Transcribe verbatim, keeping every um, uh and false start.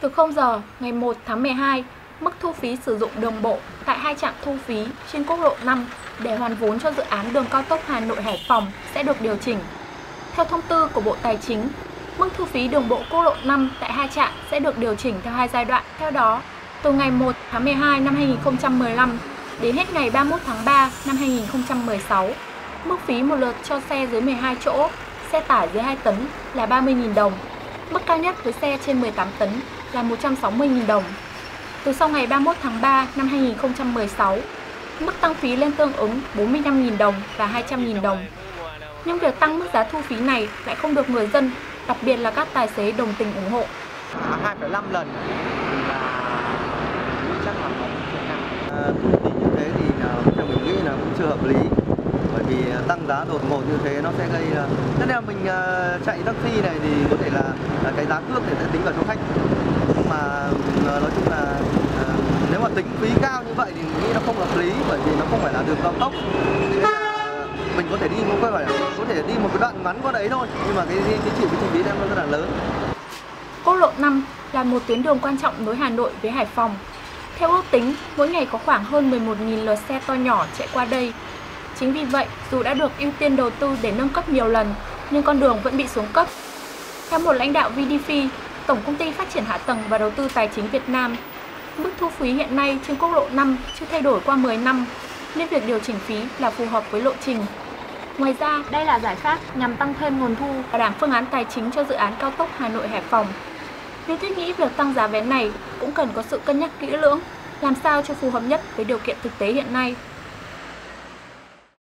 Từ không giờ ngày một tháng mười hai, mức thu phí sử dụng đường bộ tại hai trạm thu phí trên quốc lộ năm để hoàn vốn cho dự án đường cao tốc Hà Nội - Hải Phòng sẽ được điều chỉnh. Theo thông tư của Bộ Tài chính, mức thu phí đường bộ quốc lộ năm tại hai trạm sẽ được điều chỉnh theo hai giai đoạn. Theo đó, từ ngày một tháng mười hai năm hai nghìn không trăm mười lăm đến hết ngày ba mươi mốt tháng ba năm hai nghìn không trăm mười sáu, mức phí một lượt cho xe dưới mười hai chỗ, xe tải dưới hai tấn là ba mươi nghìn đồng. Mức cao nhất với xe trên mười tám tấn là một trăm sáu mươi nghìn đồng. Từ sau ngày ba mươi mốt tháng ba năm hai nghìn không trăm mười sáu, mức tăng phí lên tương ứng bốn mươi lăm nghìn đồng và hai trăm nghìn đồng. Nhưng việc tăng mức giá thu phí này lại không được người dân, đặc biệt là các tài xế đồng tình ủng hộ. hai phẩy năm lần là chắc là thu phí như thế thì theo mình nghĩ là cũng chưa hợp lý. Bởi vì tăng giá đột ngột như thế nó sẽ gây, thế nên mình chạy taxi này thì có thể là cái giá cước thì sẽ tính vào chỗ khách. Nhưng mà nói chung là nếu mà tính phí cao như vậy thì mình nghĩ nó không hợp lý, bởi vì nó không phải là đường cao tốc. Mình có thể đi một cái, có thể đi một cái đoạn ngắn qua đấy thôi, nhưng mà cái cái chi phí đem nó rất là lớn. Quốc lộ năm là một tuyến đường quan trọng nối Hà Nội với Hải Phòng. Theo ước tính, mỗi ngày có khoảng hơn mười một nghìn lượt xe to nhỏ chạy qua đây. Chính vì vậy, dù đã được ưu tiên đầu tư để nâng cấp nhiều lần, nhưng con đường vẫn bị xuống cấp. Theo một lãnh đạo vê đê pê, Tổng Công ty Phát triển Hạ tầng và Đầu tư Tài chính Việt Nam, mức thu phí hiện nay trên quốc lộ năm chưa thay đổi qua mười năm, nên việc điều chỉnh phí là phù hợp với lộ trình. Ngoài ra, đây là giải pháp nhằm tăng thêm nguồn thu và đảm phương án tài chính cho dự án cao tốc Hà Nội - Hải Phòng. Nên thiết nghĩ việc tăng giá vé này cũng cần có sự cân nhắc kỹ lưỡng, làm sao cho phù hợp nhất với điều kiện thực tế hiện nay.